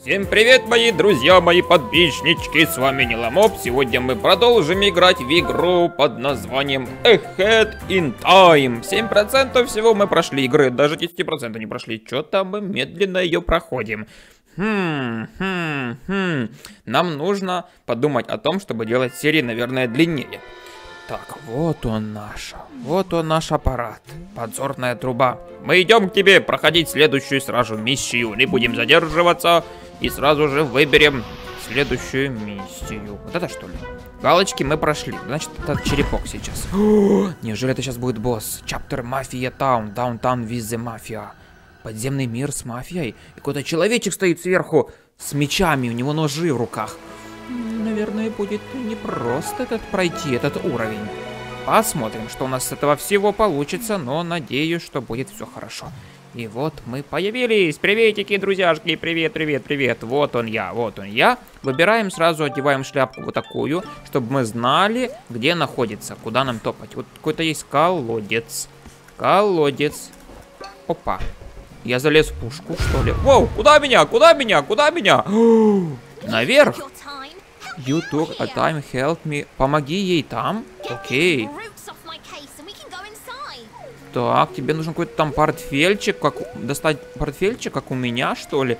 Всем привет, мои друзья, мои подписчики, с вами NILAMOP. Сегодня мы продолжим играть в игру под названием Ahead in Time. 7% всего мы прошли игры, даже 10% не прошли. Чё-то мы медленно ее проходим. Нам нужно подумать о том, чтобы делать серии, наверное, длиннее. Так, вот он наш аппарат, подзорная труба. Мы идем к тебе проходить следующую сразу миссию, не будем задерживаться и сразу же выберем следующую миссию. Вот это что ли? Галочки мы прошли, значит это черепок сейчас. О, неужели это сейчас будет босс? Chapter Mafia Town, Downtown with the Mafia. Подземный мир с мафией. И какой-то человечек стоит сверху с мечами, у него ножи в руках. Наверное, будет непросто пройти этот уровень. Посмотрим, что у нас с этого всего получится, но надеюсь, что будет все хорошо. И вот мы появились. Приветики, друзьяшки, привет, привет, привет. Вот он я, вот он я. Выбираем сразу, одеваем шляпку вот такую, чтобы мы знали, где находится, куда нам топать. Вот какой-то есть колодец. Колодец. Опа. Я залез в пушку, что ли? Воу, куда меня, куда меня, куда меня? Наверх. You took a time, help me. Помоги ей там. Окей. Так, тебе нужен какой-то там портфельчик. Как... Достать портфельчик, как у меня, что ли?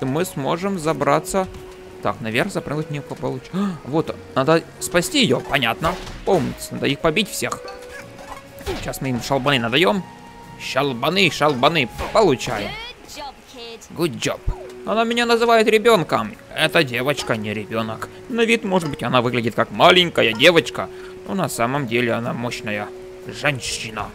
И мы сможем забраться. Так, наверх запрыгнуть не получится. Вот, надо спасти ее, понятно. Помнится, надо их побить всех. Сейчас мы им шалбаны надаем. Шалбаны, шалбаны. Получай. Good job. Она меня называет ребенком. Эта девочка не ребенок. На вид, может быть, она выглядит как маленькая девочка, но на самом деле она мощная женщина.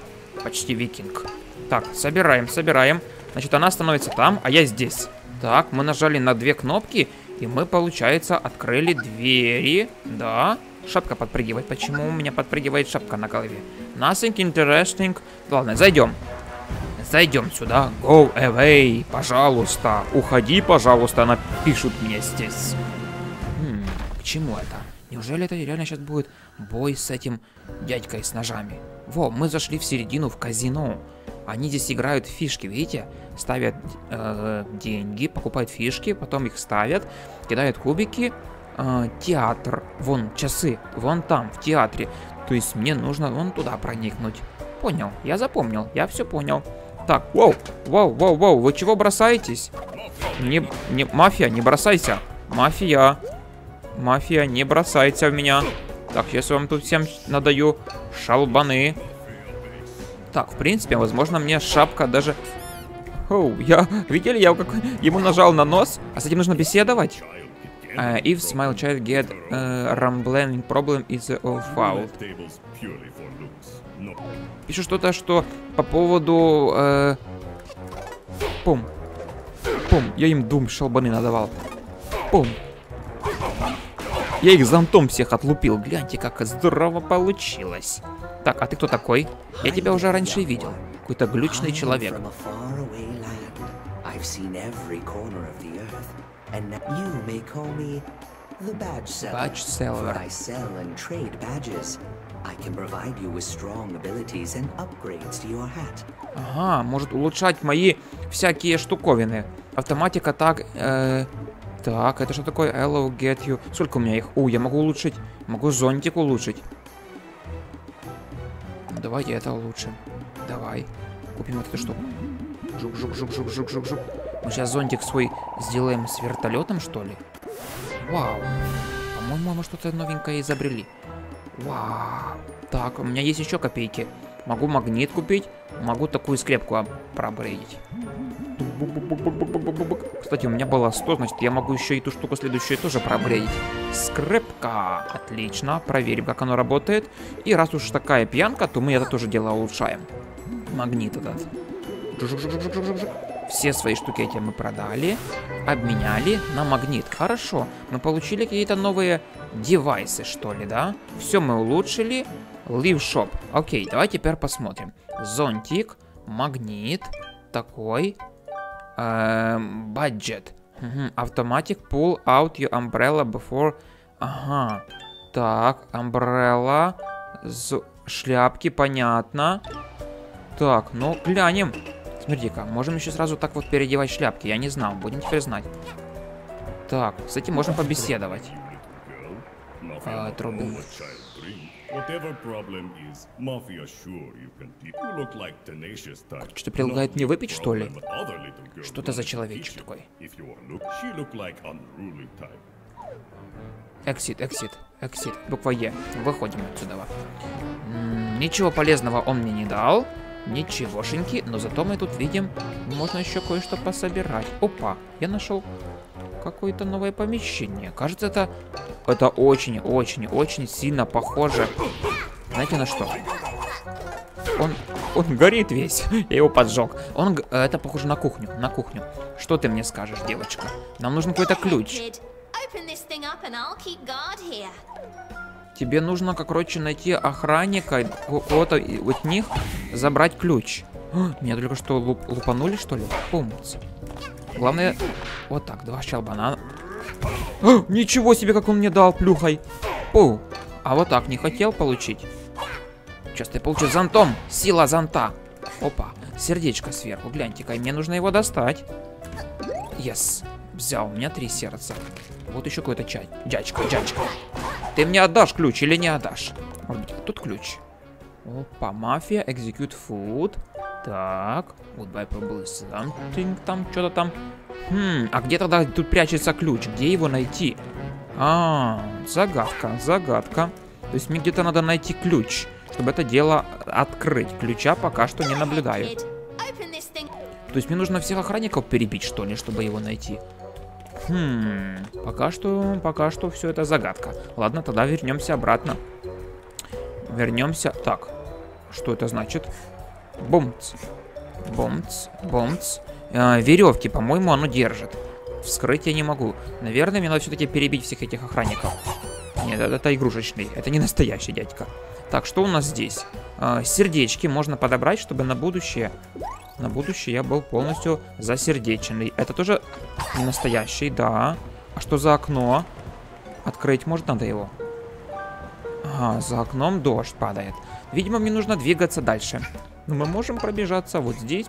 Почти викинг. Так, собираем, собираем. Значит, она становится там, а я здесь. Так, мы нажали на две кнопки, и мы, получается, открыли двери. Да. Шапка подпрыгивает. Почему у меня подпрыгивает шапка на голове? Nothing interesting. Ладно, зайдем. Зайдем сюда. Go away, пожалуйста. Уходи, пожалуйста. Она пишет мне здесь. К чему это? Неужели это реально сейчас будет бой с этим дядькой с ножами? Во, мы зашли в середину, в казино. Они здесь играют в фишки, видите? Ставят деньги, покупают фишки, потом их ставят, кидают кубики. Театр. Вон, часы. Вон там, в театре. То есть мне нужно вон туда проникнуть. Понял, я запомнил, я все понял. Так, вау, вау, вау, вау, вы чего бросаетесь? Мафия, не бросайся. Мафия. Мафия, не бросайте в меня. Так, сейчас вам тут всем надаю шалбаны. Так, в принципе, возможно, мне шапка даже... Оу, видели, я как... ему нажал на нос, а с этим нужно беседовать. If smile child get rambling problem is all foul. Пишу что-то, что по поводу... Пум. Пум. Я им дум шалбаны надавал. Пум. Я их зонтом всех отлупил. Гляньте, как здорово получилось. Так, а ты кто такой? Я тебя уже раньше видел. Какой-то глючный человек. Badge seller. Ага, может улучшать мои всякие штуковины. Автоматика, так. Так, это что такое? Hello, get you. Сколько у меня их? Я могу улучшить. Могу зонтик улучшить. Давайте это улучшим. Давай. Купим вот эту штуку. Жук, жук, жук, жук, жук, жук, жук. Мы сейчас зонтик свой сделаем с вертолетом, что ли? Вау. По-моему, мы что-то новенькое изобрели. Вау. Так, у меня есть еще копейки. Могу магнит купить, могу такую скрепку пробрейдить. Кстати, у меня было 100, значит, я могу еще и ту штуку следующую тоже пробрейдить. Скрепка. Отлично, проверим, как оно работает. И раз уж такая пьянка, то мы это тоже дело улучшаем. Магнит этот. Все свои штуки эти мы продали, обменяли на магнит. Хорошо, мы получили какие-то новые девайсы, что ли, да? Все мы улучшили. Live Shop. Окей, давай теперь посмотрим. Зонтик, магнит, такой, бюджет. Automatic pull out your umbrella before... Ага, так, umbrella, шляпки, понятно. Так, ну, глянем. Смотри-ка, можем еще сразу так вот переодевать шляпки. Я не знал, будем теперь знать. Так, кстати, можем побеседовать. Трубин. Что-то предлагает мне выпить, что ли? Что ты за человечек такой? Эксит, эксит, эксит. Буква Е. Выходим отсюда. Ничего полезного он мне не дал. Ничегошеньки, но зато мы тут видим, можно еще кое-что пособирать. Опа, я нашел какое-то новое помещение. Кажется, это очень-очень-очень сильно похоже. Знаете, на что? Он горит весь. Я его поджег. Это похоже на кухню, на кухню. Что ты мне скажешь, девочка? Нам нужен какой-то ключ. Тебе нужно, короче, найти охранника, кого-то от них забрать ключ. О, меня только что лупанули, что ли? Помнится. Главное, вот так, два щелбана. Ничего себе, как он мне дал плюхой. Пу. А вот так не хотел получить. Сейчас ты получишь зонтом. Сила зонта. Опа, сердечко сверху, гляньте-ка, и мне нужно его достать. Yes. Взял, у меня 3 сердца. Вот еще какой-то чай. Дядька, дядька. Ты мне отдашь ключ или не отдашь? Может быть, тут ключ? Опа, мафия, execute food. Так, goodbye, probably something, там, что-то там. А где тогда тут прячется ключ? Где его найти? Загадка, загадка. То есть мне где-то надо найти ключ, чтобы это дело открыть. Ключа пока что не наблюдаю. То есть мне нужно всех охранников перебить, что ли, чтобы его найти? Пока что все это загадка. Ладно, тогда вернемся обратно. Вернемся. Так, что это значит? Бомц. Бомц. Бомц. Веревки, по-моему, оно держит. Вскрыть я не могу. Наверное, мне надо все-таки перебить всех этих охранников. Нет, это игрушечный. Это не настоящий дядька. Так, что у нас здесь? Сердечки можно подобрать, чтобы на будущее... На будущее я был полностью засердеченный. Это тоже не настоящий, да. А что за окно? Открыть может надо его. Ага, за окном дождь падает. Видимо, мне нужно двигаться дальше. Но мы можем пробежаться вот здесь,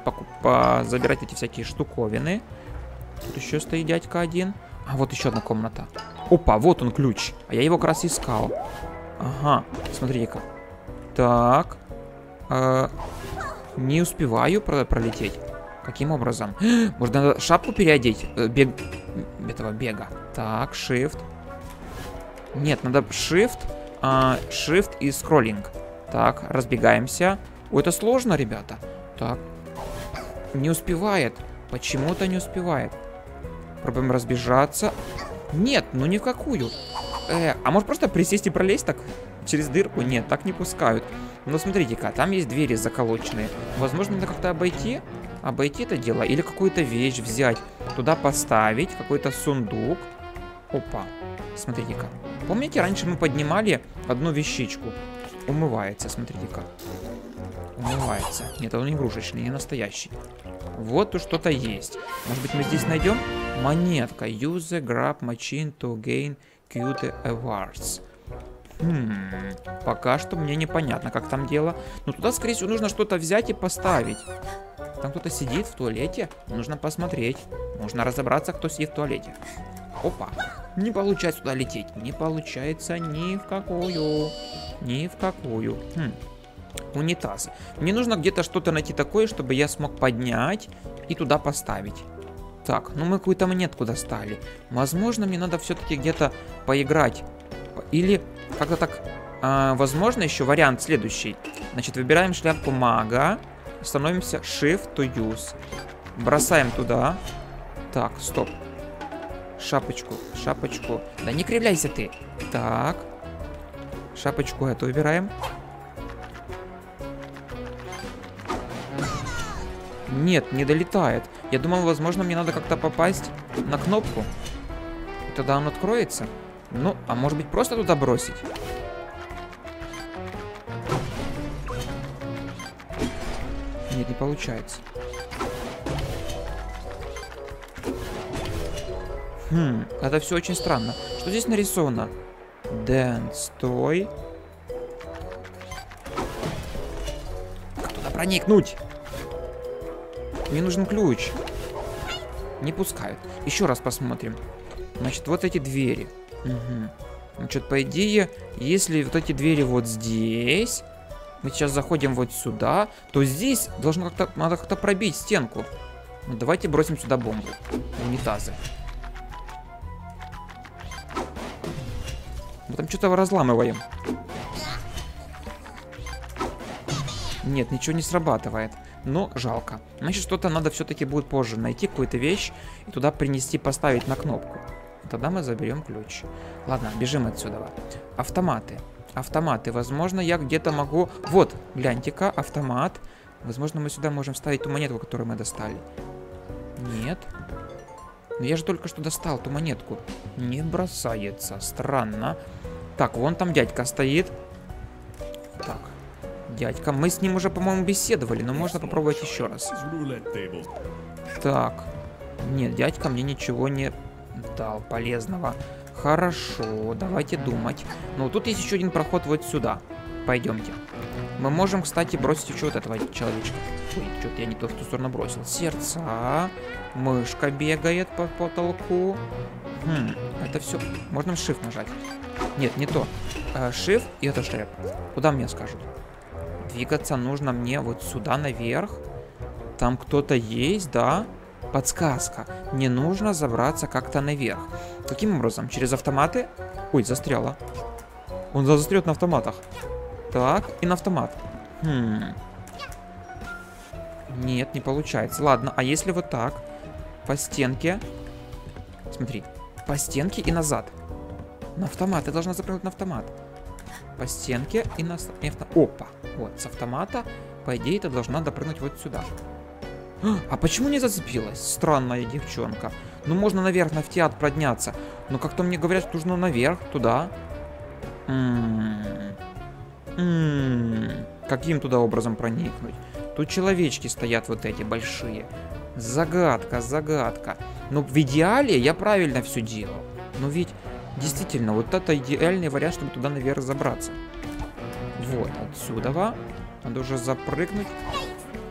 забирать эти всякие штуковины. Тут еще стоит дядька один. А вот еще одна комната. Опа, вот он ключ. А я его как раз искал. Ага, смотри-ка. Так. Не успеваю пролететь. Каким образом? Может, надо шапку переодеть? Бега. Так, shift. Нет, надо shift. Shift и скроллинг. Так, разбегаемся. О, это сложно, ребята. Так. Не успевает. Почему-то не успевает. Пробуем разбежаться. Нет, ну ни в какую. А может просто присесть и пролезть так? Через дырку? Нет, так не пускают. Но смотрите-ка, там есть двери заколоченные. Возможно, надо как-то обойти это дело. Или какую-то вещь взять. Туда поставить какой-то сундук. Опа. Смотрите-ка. Помните, раньше мы поднимали одну вещичку? Умывается, смотрите-ка. Умывается. Нет, он не игрушечный, не настоящий. Вот тут что-то есть. Может быть, мы здесь найдем? Монетка. Use the grab machine to gain cute awards. Пока что мне непонятно, как там дело. Но туда, скорее всего, нужно что-то взять и поставить. Там кто-то сидит в туалете. Нужно посмотреть. Нужно разобраться, кто сидит в туалете. Опа. Не получается туда лететь. Не получается ни в какую. Ни в какую. Унитаз. Мне нужно где-то что-то найти такое, чтобы я смог поднять и туда поставить. Так, ну мы какую-то монетку достали. Возможно, мне надо все-таки где-то поиграть. Или как-то так, возможно, еще вариант следующий. Значит, выбираем шляпку мага, становимся shift to use. Бросаем туда. Так, стоп. Шапочку, шапочку. Да не кривляйся ты. Так. Шапочку эту выбираем. Нет, не долетает. Я думал, возможно, мне надо как-то попасть на кнопку. И тогда он откроется. Ну, а может быть просто туда бросить? Нет, не получается. Это все очень странно. Что здесь нарисовано? Дэн, стой. Как туда проникнуть? Мне нужен ключ. Не пускают. Еще раз посмотрим. Значит, вот эти двери. Угу. Значит, по идее, если вот эти двери вот здесь, мы сейчас заходим вот сюда, то здесь должно как-то, надо как-то пробить стенку. Ну, давайте бросим сюда бомбы. Унитазы. Мы там что-то разламываем. Нет, ничего не срабатывает. Но жалко. Значит, что-то надо все-таки будет позже найти, какую-то вещь, и туда принести, поставить на кнопку. Тогда мы заберем ключ. Ладно, бежим отсюда. Автоматы. Автоматы. Возможно, я где-то могу... Вот, гляньте-ка, автомат. Возможно, мы сюда можем вставить ту монетку, которую мы достали. Нет. Но я же только что достал ту монетку. Не бросается. Странно. Так, вон там дядька стоит. Так. Дядька. Мы с ним уже, по-моему, беседовали, но можно попробовать еще раз. Так. Нет, дядька мне ничего не дал полезного. Хорошо, давайте думать. Ну, тут есть еще один проход вот сюда. Пойдемте. Мы можем, кстати, бросить еще вот этого человечка. Ой, что-то я не то, что сторону бросил. Сердца. Мышка бегает по потолку. Хм, это все. Можно Shift нажать. Нет, не то. Shift и это шреп. Куда мне скажут? Двигаться нужно мне вот сюда наверх. Там кто-то есть, да? Подсказка. Мне нужно забраться как-то наверх. Каким образом? Через автоматы? Ой, застряла. Он застрет на автоматах. Так, и на автомат. Хм. Нет, не получается. Ладно, а если вот так? По стенке. Смотри. По стенке и назад. На автомат. Ты должна запрыгнуть на автомат. По стенке и на... Опа. Вот, с автомата, по идее, ты должна допрыгнуть вот сюда. А почему не зацепилась? Странная девчонка. Ну, можно наверх на втят подняться. Но как-то мне говорят, что нужно наверх, туда. Каким туда образом проникнуть? Тут человечки стоят вот эти большие. Загадка, загадка. Но в идеале я правильно все делал. Но ведь действительно, вот это идеальный вариант, чтобы туда наверх забраться. Вот, отсюда. Надо уже запрыгнуть.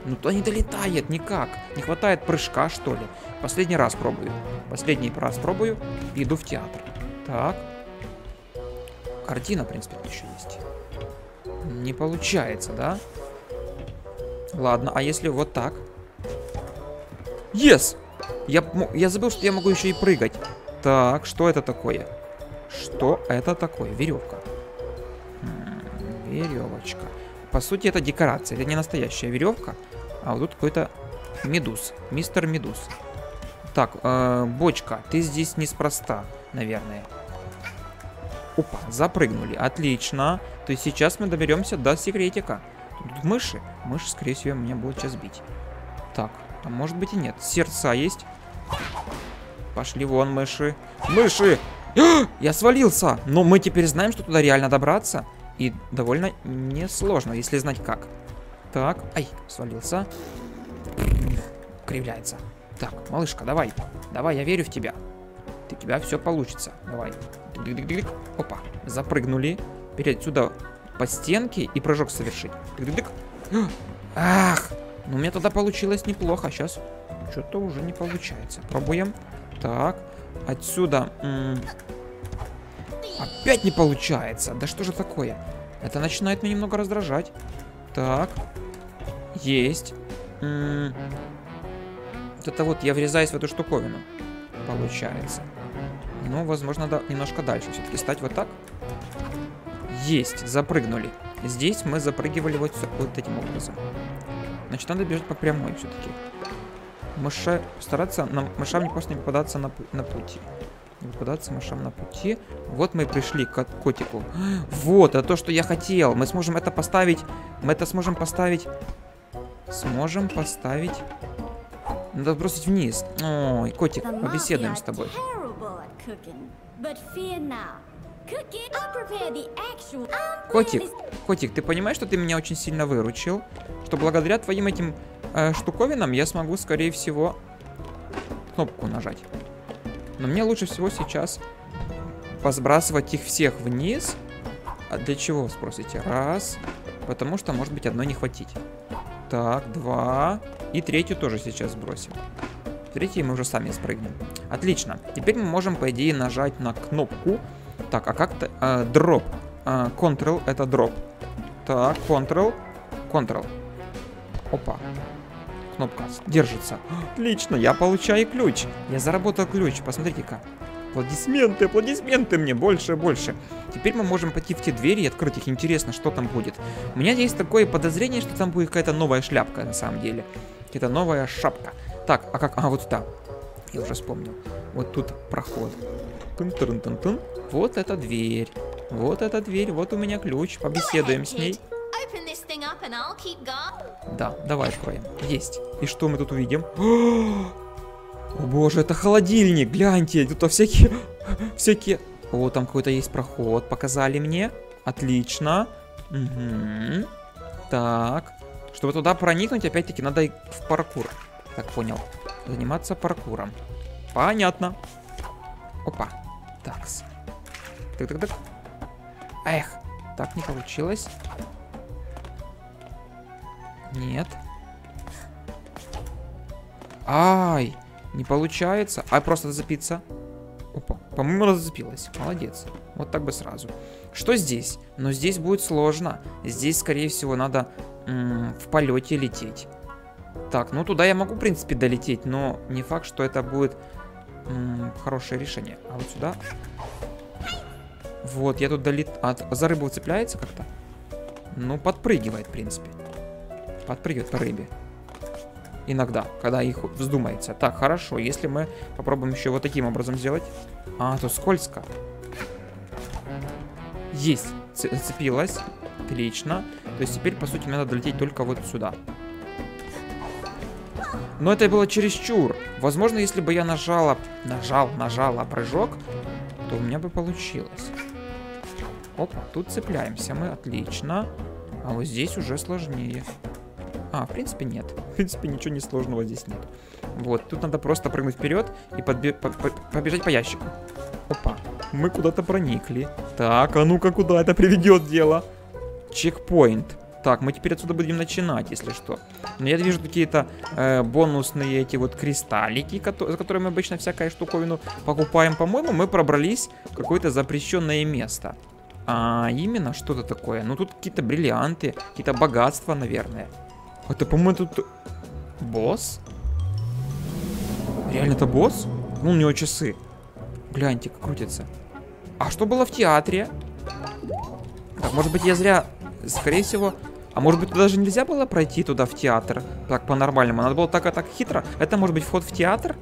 Ну, то не долетает никак. Не хватает прыжка, что ли. Последний раз пробую. Последний раз пробую. Иду в театр. Так. Картина, в принципе, еще есть. Не получается, да? Ладно, а если вот так? Yes! Я забыл, что я могу еще и прыгать. Так, что это такое? Что это такое? Веревка. Веревочка. По сути, это декорация. Это не настоящая веревка. А вот тут какой-то медуз. Мистер Медуз. Так, бочка. Ты здесь неспроста, наверное. Опа, запрыгнули. Отлично. То есть сейчас мы доберемся до секретика. Тут мыши. Мыши, скорее всего, меня будут сейчас бить. Так, а может быть и нет. Сердца есть. Пошли вон, мыши. Мыши! Я свалился! Но мы теперь знаем, что туда реально добраться. И довольно несложно, если знать как. Так, ай, свалился. Кривляется. Так, малышка, давай. Давай, я верю в тебя. У тебя все получится. Давай. Дык-дык-дык. Опа, запрыгнули. Перед сюда по стенке и прыжок совершить. Дык-дык-дык. Ах, ну у меня тогда получилось неплохо. Сейчас что-то уже не получается. Пробуем. Так, отсюда... Опять не получается. Да что же такое? Это начинает меня немного раздражать. Так. Есть. Вот это вот я врезаюсь в эту штуковину. Получается. Ну, возможно, надо немножко дальше все-таки стать вот так. Есть. Запрыгнули. Здесь мы запрыгивали вот, вот этим образом. Значит, надо бежать по прямой все-таки. Мыша... Стараться мышам просто не попадаться на пути. Куда-то мышам на пути. Вот мы и пришли к котику. Вот, это то, что я хотел. Мы сможем это поставить. Мы это сможем поставить. Сможем поставить. Надо бросить вниз. Ой, котик, побеседуем с тобой. Котик, котик, ты понимаешь, что ты меня очень сильно выручил? Что благодаря твоим этим штуковинам я смогу, скорее всего, кнопку нажать. Но мне лучше всего сейчас посбрасывать их всех вниз. А для чего, спросите? Раз. Потому что, может быть, одной не хватить. Так, два. И третью тоже сейчас сбросим. третий мы уже сами спрыгнем. Отлично. Теперь мы можем, по идее, нажать на кнопку. Так, а как-то... Дроп. Ctrl это дроп. Так, Ctrl. Ctrl. Опа. Кнопка держится. Отлично, я получаю ключ. Я заработал ключ, посмотрите-ка. Аплодисменты, аплодисменты мне, больше, больше. Теперь мы можем пойти в те двери и открыть их. Интересно, что там будет. У меня есть такое подозрение, что там будет какая-то новая шляпка, на самом деле. Какая-то новая шапка. Так, а как? А, вот сюда. Я уже вспомнил. Вот тут проход. Тун-тун-тун-тун. Вот эта дверь. Вот эта дверь, вот у меня ключ. Побеседуем с ней. Да, давай откроем. Есть. И что мы тут увидим? О боже, это холодильник, гляньте, тут всякие, всякие... О, там какой-то есть проход, показали мне. Отлично. Угу. Так, чтобы туда проникнуть, опять-таки, надо в паркур. Так, понял. Заниматься паркуром. Понятно. Опа. Такс. Так-так-так. Эх, так не получилось. Нет. Ай. Не получается. А просто зацепиться. Опа. По-моему, она зацепилась. Молодец. Вот так бы сразу. Что здесь? Но здесь будет сложно. Здесь, скорее всего, надо в полете лететь. Так, ну туда я могу, в принципе, долететь. Но не факт, что это будет хорошее решение. А вот сюда. Вот, я тут долетаю. А за рыбу цепляется как-то? Ну, подпрыгивает, в принципе. Подпрыгивает по рыбе. Иногда, когда их вздумается. Так, хорошо, если мы попробуем еще вот таким образом сделать. А, то скользко. Есть, зацепилась. Отлично. То есть теперь, по сути, мне надо долететь только вот сюда. Но это было чересчур. Возможно, если бы я нажала прыжок, то у меня бы получилось. Опа, тут цепляемся мы, отлично. А вот здесь уже сложнее. А, в принципе, нет. В принципе, ничего не сложного здесь нет. Вот, тут надо просто прыгнуть вперед и побежать по ящику. Опа, мы куда-то проникли. Так, а ну-ка, куда это приведет дело? Чекпоинт. Так, мы теперь отсюда будем начинать, если что. Но я вижу какие-то бонусные эти вот кристаллики, за которые мы обычно всякую штуковину покупаем. По-моему, мы пробрались в какое-то запрещенное место. А именно что-то такое. Ну, тут какие-то бриллианты, какие-то богатства, наверное. Это, по-моему, тут... Босс? Реально это босс? Ну, у него часы. Гляньте, как крутится. А что было в театре? Так, может быть, я зря... Скорее всего... А может быть, даже нельзя было пройти туда в театр? Так, по-нормальному. Надо было так хитро. Это, может быть, вход в театр?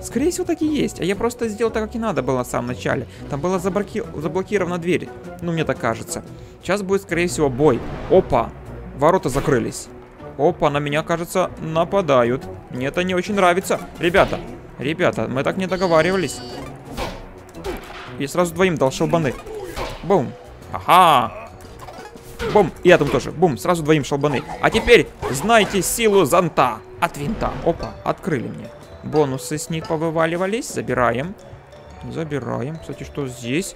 Скорее всего, так и есть. А я просто сделал так, как и надо было в самом начале. Там была заблокирована дверь. Ну, мне так кажется. Сейчас будет, скорее всего, бой. Опа! Ворота закрылись. Опа, на меня, кажется, нападают. Мне это не очень нравится. Ребята, ребята, мы так не договаривались. И сразу двоим дал шалбаны. Бум. Ага. Бум. И этому тоже. Бум. Сразу двоим шалбаны. А теперь знайте силу зонта. От винта. Опа, открыли мне. Бонусы с них повываливались. Забираем. Забираем. Кстати, что здесь?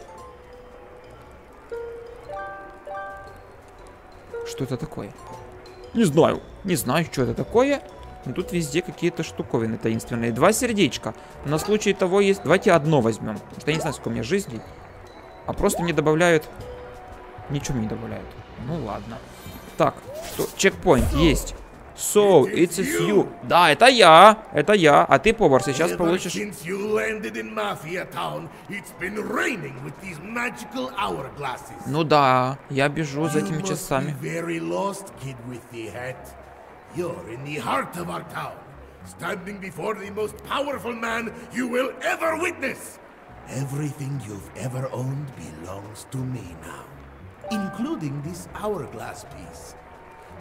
Что это такое? Не знаю. Не знаю, что это такое. Но тут везде какие-то штуковины таинственные. Два сердечка. На случай того есть... Давайте одно возьмем. Потому что я не знаю, сколько у меня жизней. А просто мне добавляют... Ничего мне не добавляют. Ну ладно. Так, что? Чекпоинт есть. So, it's you. Да, это я. Это я. А ты, повар, сейчас получишь... Ну да, я бежу за этими часами.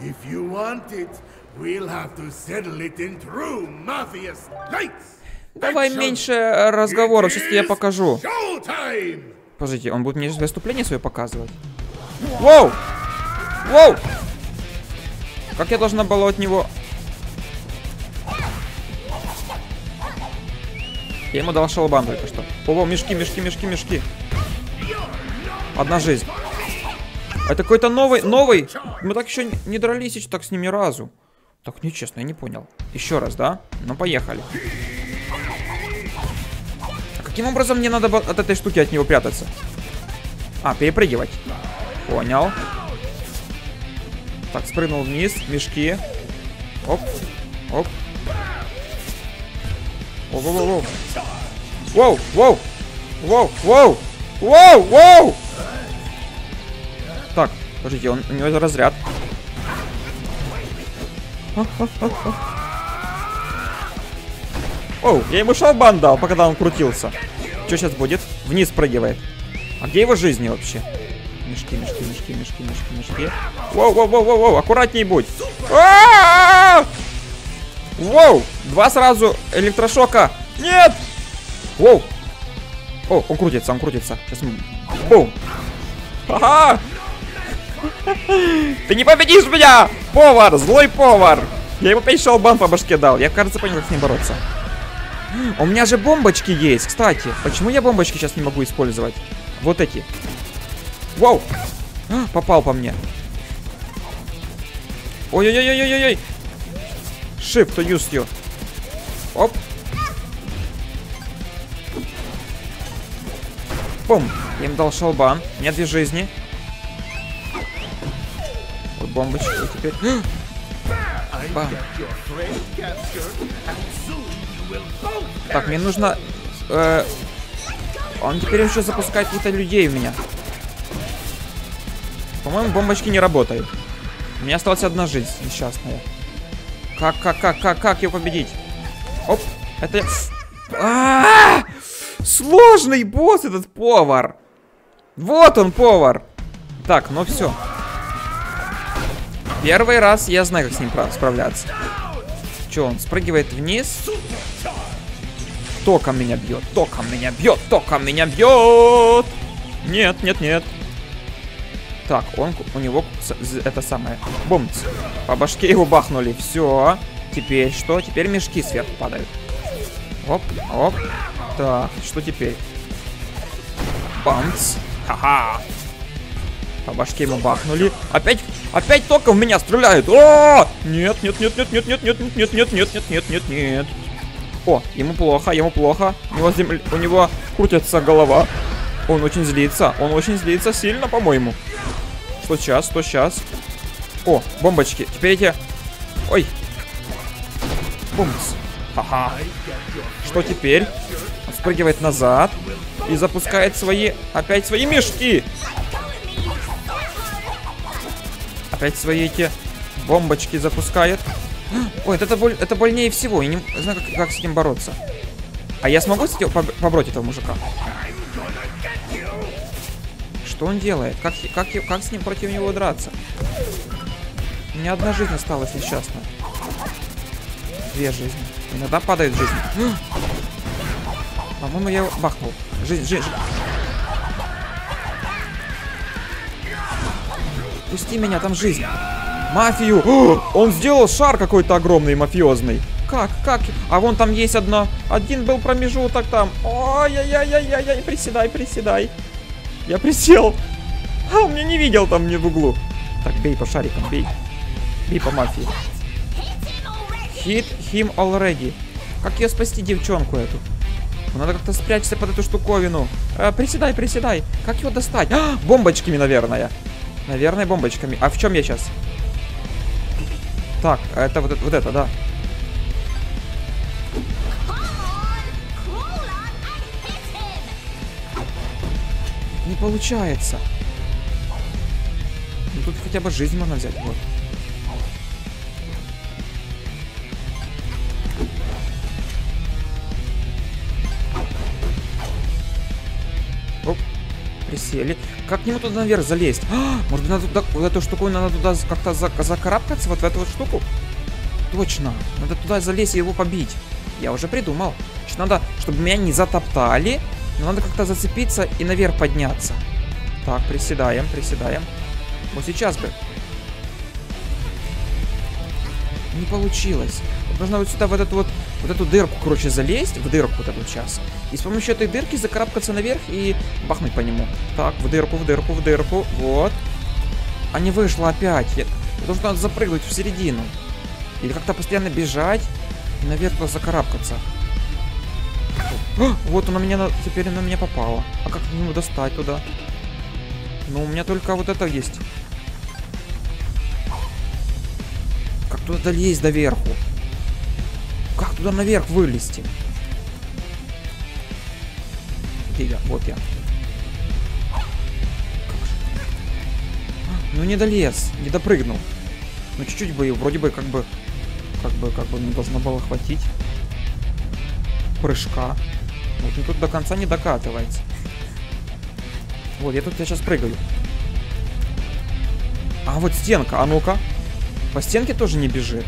If you want it, we'll have to settle it in true mafia's lights. Давай меньше разговоров, сейчас я покажу. Подождите, он будет мне выступление свое показывать? Воу! Воу! Как я должна была от него... Я ему дал шалбан только что. О, мешки, мешки, мешки, мешки. Одна жизнь. Это какой-то новый. Мы так еще не дрались еще так с ним ни разу. Так, нечестно, я не понял. Еще раз, да? Ну, поехали. Каким образом мне надо от этой штуки от него прятаться? А, перепрыгивать. Понял. Так, спрыгнул вниз. Мешки. Оп. Оп. Воу-воу-воу. Воу-воу. Воу-воу. Воу-воу. Так, подождите, у него разряд. Оу, я ему шалбан дал, пока он крутился. Что сейчас будет? Вниз прыгивает. А где его жизни вообще? Мешки, мешки, мешки, мешки, мешки, мешки. Воу, воу, воу, воу, воу, аккуратней будь. Воу, два сразу электрошока. Нет! Воу. О, он крутится, он крутится. Сейчас мы... Бум. Ха-ха! Ты не победишь меня! Повар, злой повар! Я ему 5 шалбан по башке дал. Я, кажется, понял, как с ним бороться. У меня же бомбочки есть, кстати. Почему я бомбочки сейчас не могу использовать? Вот эти. Вау! Попал по мне. Ой-ой-ой-ой-ой-ой! Shift to use you. Оп. Бум. Я им дал шалбан. У меня 2 жизни. Вот бомбочки теперь. Бам. Так, мне нужно... Он теперь еще запускает каких-то людей у меня. По-моему, бомбочки не работают. У меня осталась одна жизнь несчастная. Как его победить? Оп, это я... Сложный босс этот повар. Вот он, повар. Так, ну все. Первый раз я знаю, как с ним справляться. Че, он спрыгивает вниз? Током меня бьет, током меня бьет, током меня бьет. Нет, нет, нет. Так, он, у него это самое. Бомбц. По башке его бахнули. Все. Теперь что? Теперь мешки сверху падают. Оп, оп. Так, что теперь? Бамц. Ха-ха. По башке ему бахнули. Опять, опять током в меня стреляют. О! Нет, нет, нет, нет, нет, нет, нет, нет, нет, нет, нет, нет, нет, нет. О, ему плохо, ему плохо. У него крутится голова. Он очень злится сильно, по-моему. Что сейчас, что сейчас. О, бомбочки. Теперь эти... Ой. Бумс. Ха-ха. Что теперь? Он спрыгивает назад и запускает свои... Опять свои мешки. Опять свои эти бомбочки запускает. Ой, это больнее всего. Я не знаю, как с этим бороться. А я смогу с этим побороть этого мужика? Что он делает? Как с ним против него драться? У меня одна жизнь осталась несчастная. 2 жизни. Иногда падает жизнь. По-моему, я его бахнул. Жизнь, жизнь. Пусти меня, там жизнь. Мафию! О, он сделал шар какой-то огромный, мафиозный. Как? А вон там есть одна. Один был промежуток там. Ой-яй-яй-яй-яй-яй, приседай, приседай. Я присел. А он меня не видел там мне в углу. Так, бей по шарикам, бей. Бей по мафии. Hit him already. Как ее спасти, девчонку эту? Надо как-то спрячься под эту штуковину. Приседай, приседай. Как его достать? А, бомбочками, наверное. Наверное, бомбочками. А в чем я сейчас? Так, это вот это, да. Не получается. Ну, тут хотя бы жизнь можно взять. Вот. Оп. Присели. Как к нему туда наверх залезть? А, может быть, надо туда, вот эту штуку надо туда как-то закарабкаться? Вот в эту вот штуку? Точно. Надо туда залезть и его побить. Я уже придумал. Значит, надо, чтобы меня не затоптали. Но надо как-то зацепиться и наверх подняться. Так, приседаем, приседаем. Вот сейчас бы. Не получилось. Вот нужно вот сюда, вот эту дырку, короче, залезть. В дырку вот эту сейчас. И с помощью этой дырки закарабкаться наверх и бахнуть по нему. Так, в дырку, в дырку, в дырку. Вот. А не вышло опять. Потому что надо запрыгнуть в середину. Или как-то постоянно бежать. И наверх закарабкаться. Вот она меня, теперь она меня попала. А как мне достать туда? Ну, у меня только вот это есть. Как туда долезть доверху? Как туда наверх вылезти? Где я? Вот я. Ну, не долез, не допрыгнул. Ну, чуть-чуть бы, и вроде бы, как бы не должно было хватить прыжка. Вот он тут до конца не докатывается. Вот, я тут сейчас прыгаю. А вот стенка, а ну-ка. По стенке тоже не бежит.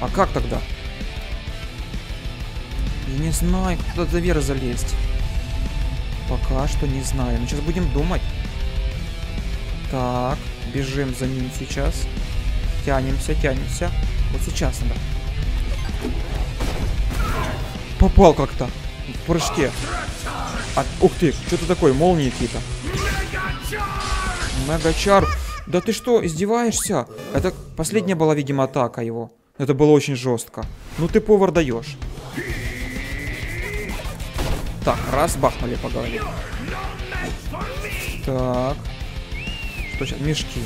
А как тогда? Я не знаю, как туда наверх залезть. Пока что не знаю. Ну, сейчас будем думать. Так, бежим за ним сейчас. Тянемся, тянемся. Вот сейчас надо. Попал как-то. В прыжке. А, ух ты, что-то такое, молнии какие-то. Мегачар. Да ты что, издеваешься? Это последняя была, видимо, атака его. Это было очень жестко. Ну ты повар даешь. Так, раз, бахнули по голове. Так. Что сейчас? Мешки.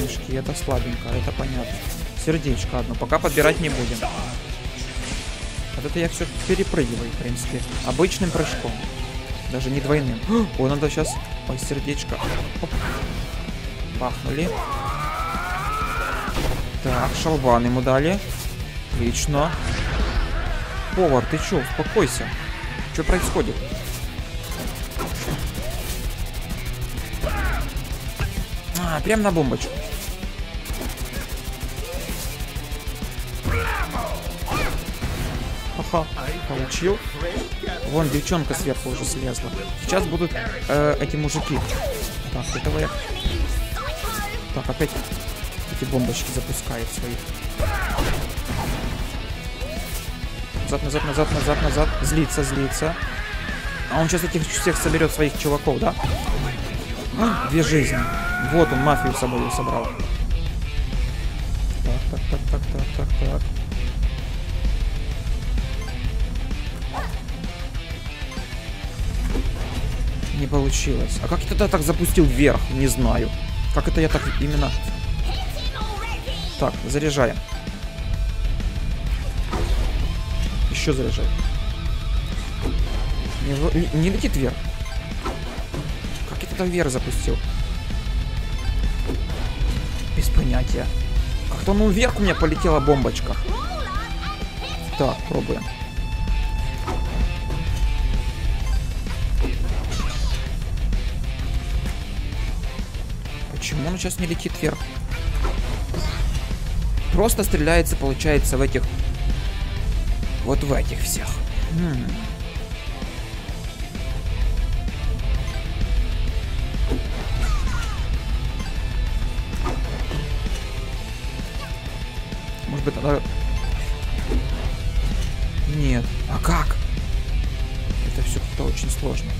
Мешки, это слабенько, это понятно. Сердечко одно, пока подбирать не будем. Вот это я все перепрыгиваю, в принципе. Обычным прыжком. Даже не двойным. О, надо сейчас... Ой, сердечко. Оп. Бахнули. Так, шалбан ему дали. Отлично. Повар, ты че? Успокойся. Что происходит? А, прям на бомбочку. Ха-ха, получил. Вон девчонка сверху уже слезла. Сейчас будут эти мужики. Так, этого я... Так, опять эти бомбочки запускает свои. Назад, назад, назад, назад, назад. Злится, злится. А он сейчас этих всех соберет, своих чуваков, да? А, две жизни. Вот он, мафию с собой собрал. Так, так, так, так, так, так, так. Не получилось. А как я тогда так запустил вверх? Не знаю. Как это я так именно... Так, заряжаем. Еще заряжаем. Не летит вверх. Как я тогда вверх запустил? Без понятия. Как-то ну вверх у меня полетела бомбочка. Так, пробуем. Почему он сейчас не летит вверх? Просто стреляется, получается, в этих... Вот в этих всех. Может быть, она... Нет. А как? Это все как-то очень сложно.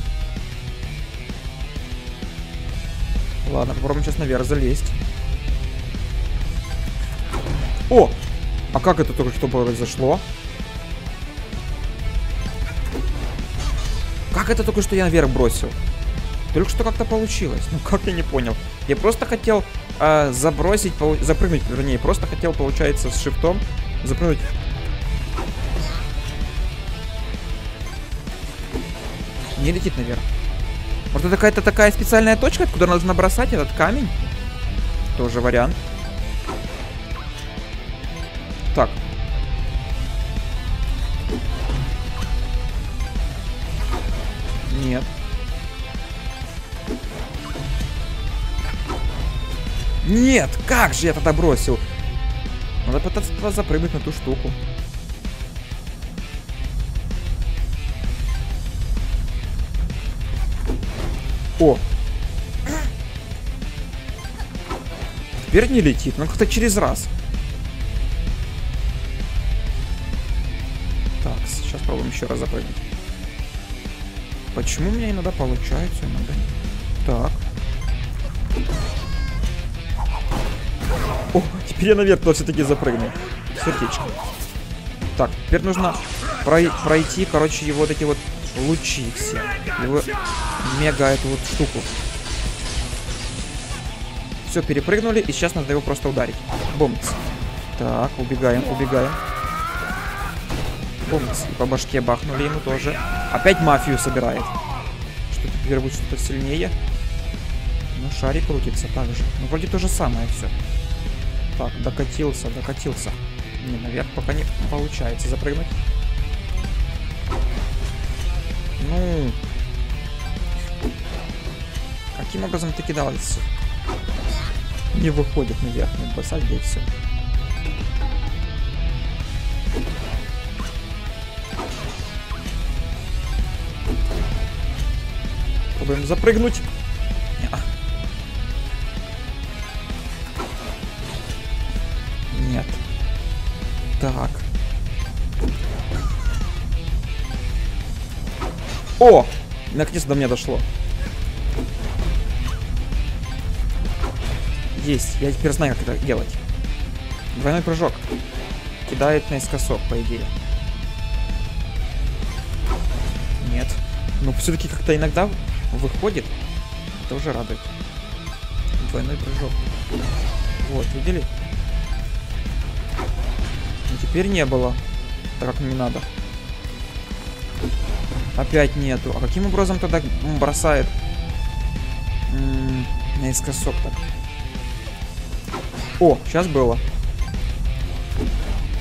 Ладно, попробуем сейчас наверх залезть. О! А как это только что произошло? Как это только что я наверх бросил? Только что как-то получилось. Ну как, я не понял. Я просто хотел забросить, запрыгнуть, вернее, просто хотел, получается, с шифтом запрыгнуть. Не летит наверх. Вот это какая-то такая специальная точка, куда нужно бросать этот камень. Тоже вариант. Так. Нет. Нет, как же я тогда бросил? Надо пытаться запрыгнуть на ту штуку. О! Теперь не летит, но как-то через раз. Так, сейчас попробуем еще раз запрыгнуть. Почему у меня иногда получается, иногда нет? Так. О, теперь я наверх все-таки запрыгнул. Сердечко. Так, теперь нужно пройти, короче, его вот эти вот лучи все. Его мега эту вот штуку. Все, перепрыгнули, и сейчас надо его просто ударить. Бомбс. Так, убегаем, убегаем. Бомбс. И по башке бахнули ему тоже. Опять мафию собирает. Что-то теперь будет что-то сильнее. Ну, шарик крутится так же. Ну, вроде то же самое все. Так, докатился, докатился. Не, наверх пока не получается запрыгнуть. Ну... Каким образом ты кидался? Не выходит наверх, не бросать, да и все. Пробуем запрыгнуть. Нет. Так. О! Наконец-то до меня дошло. Есть. Я теперь знаю, как это делать. Двойной прыжок. Кидает наискосок, по идее. Нет. Но все-таки как-то иногда выходит. Это уже радует. Двойной прыжок. Вот, видели? Но теперь не было. Так как мне надо. Опять нету. А каким образом тогда бросает наискосок так? О, сейчас было.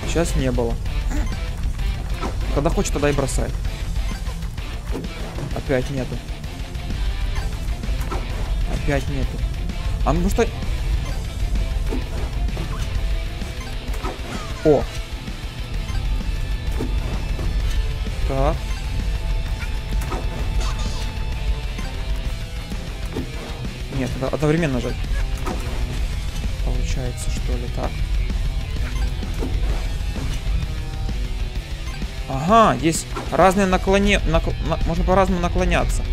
Сейчас не было. Когда хочет, тогда и бросает. Опять нету. Опять нету. А ну что... О. Так. Нет, надо одновременно нажать. Получается, что ли, так. Ага, здесь разные можно по-разному наклоняться.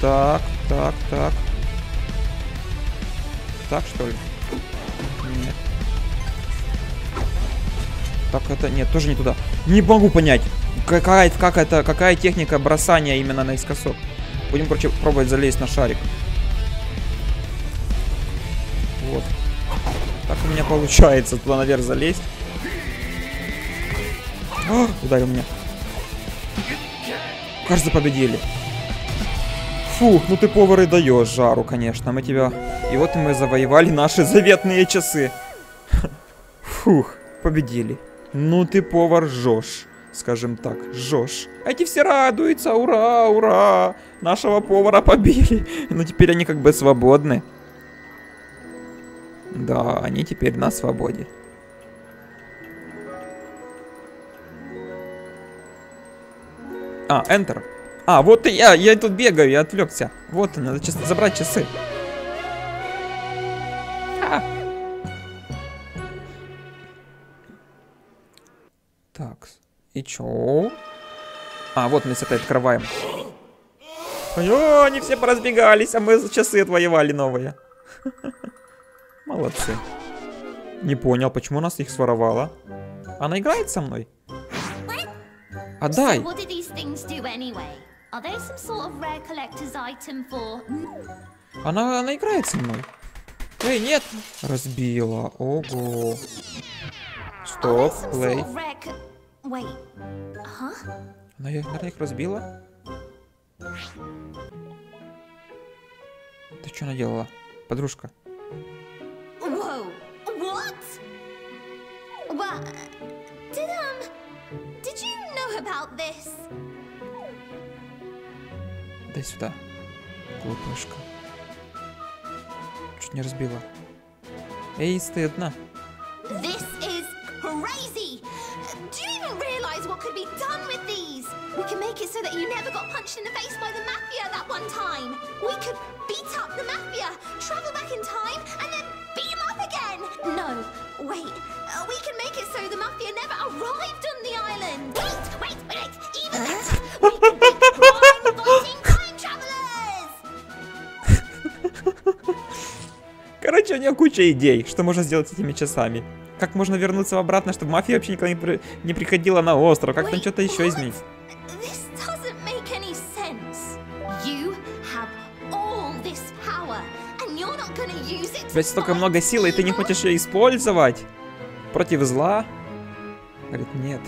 Так, так, так. Так, что ли? Нет. Так, это... Нет, тоже не туда. Не могу понять, какая техника бросания именно наискосок. Будем, короче, пробовать залезть на шарик. Вот. Так у меня получается туда наверх залезть. О, ударил меня. Кажется, победили. Фух, ну ты, повар, и даешь жару, конечно, мы тебя... И вот мы завоевали наши заветные часы. Фух, победили. Ну ты, повар, жжешь. Скажем так, жжешь. Эти все радуются, ура, ура. Нашего повара побили. Но теперь они как бы свободны. Да, они теперь на свободе. А, Enter. А, вот и я тут бегаю, я отвлекся. Вот, надо забрать часы. А! Так, и чё? А, вот мы с этой открываем. О, они все поразбегались, а мы часы отвоевали новые. Молодцы. Не понял, почему нас их своровала. Она играет со мной? Отдай! Она играет со мной. Эй, нет! Разбила. Ого. Стоп, плей. Она их разбила? Ты что наделала, подружка? Дай сюда, глупышка. Чуть не разбила. Эй, стыдно. No, wait. We can make it so the mafia never arrived on the island. Wait, wait, wait. Even better. We can make crime-fighting time travelers. Короче, у нее куча идей, что можно сделать с этими часами. Как можно вернуться обратно, чтобы мафия вообще никогда не приходила на остров? Как там что-то еще изменить? У тебя столько много силы, и ты не хочешь ее использовать? Против зла? Говорит, нет.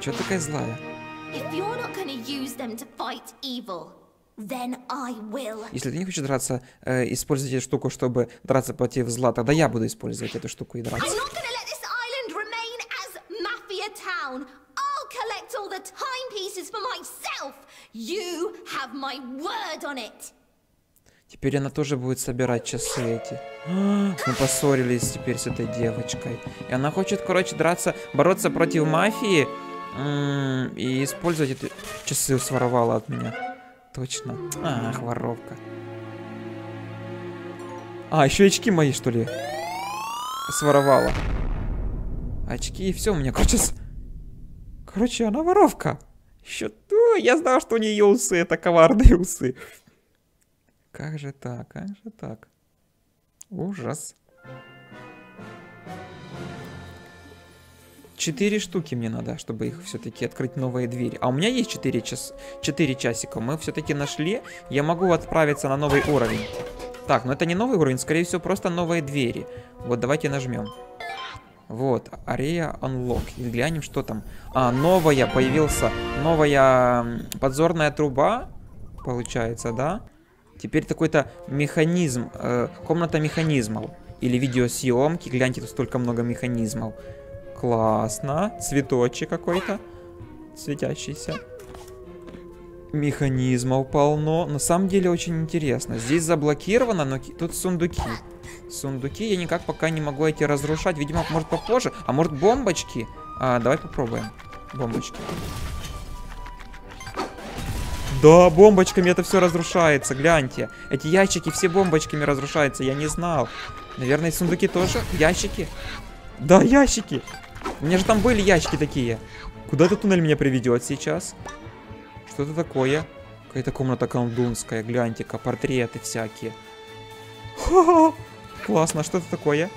Чё такая злая? Если ты не хочешь драться, использовать эту штуку, чтобы драться против зла, тогда я буду использовать эту штуку и драться. Теперь она тоже будет собирать часы эти. Мы поссорились теперь с этой девочкой. И она хочет, короче, драться, бороться против мафии. И использовать эти часы своровала от меня. Точно. Ах, воровка. А, еще очки мои, что ли? Своровала. Очки, и все, у меня короче... Короче, она воровка. Еще... Я знал, что у нее усы, это коварные усы. Как же так, как же так? Ужас. 4 штуки мне надо, чтобы их все-таки открыть новые двери. А у меня есть 4 часика. Мы все-таки нашли. Я могу отправиться на новый уровень. Так, но это не новый уровень, скорее всего, просто новые двери. Вот, давайте нажмем. Вот, Area Unlock. И глянем, что там. А, новая подзорная труба, получается, да? Теперь такой-то механизм, комната механизмов. Или видеосъемки, гляньте, тут столько много механизмов. Классно, цветочек какой-то, светящийся. Механизмов полно, на самом деле очень интересно. Здесь заблокировано, но тут сундуки. Сундуки я никак пока не могу эти разрушать, видимо, может попозже. А может бомбочки? А, давай попробуем, бомбочки. Да, бомбочками это все разрушается, гляньте. Эти ящики все бомбочками разрушаются, я не знал. Наверное, сундуки тоже. Ящики? Да, ящики. У меня же там были ящики такие. Куда этот туннель меня приведет сейчас? Что это такое? Какая-то комната колдунская, гляньте-ка, портреты всякие. Ха-ха! Классно, что это такое?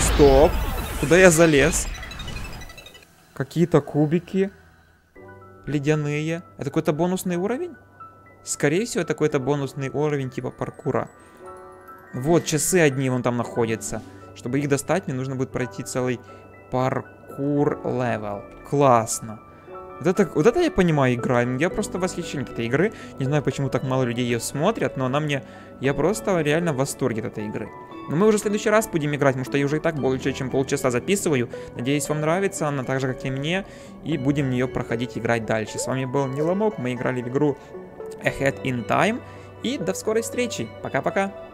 Стоп! Куда я залез? Какие-то кубики. Ледяные. Это какой-то бонусный уровень? Скорее всего, это какой-то бонусный уровень типа паркура. Вот, часы одни вон там находятся. Чтобы их достать, мне нужно будет пройти целый паркур-левел. Классно. Вот это я понимаю, игра. Я просто восхищен этой игры. Не знаю, почему так мало людей ее смотрят, но она мне... Я просто реально в восторге от этой игры. Но мы уже в следующий раз будем играть, потому что я уже и так больше, чем полчаса записываю. Надеюсь, вам нравится она так же, как и мне. И будем в нее проходить, играть дальше. С вами был NILAMOP, мы играли в игру Ahead in Time. И до скорой встречи. Пока-пока.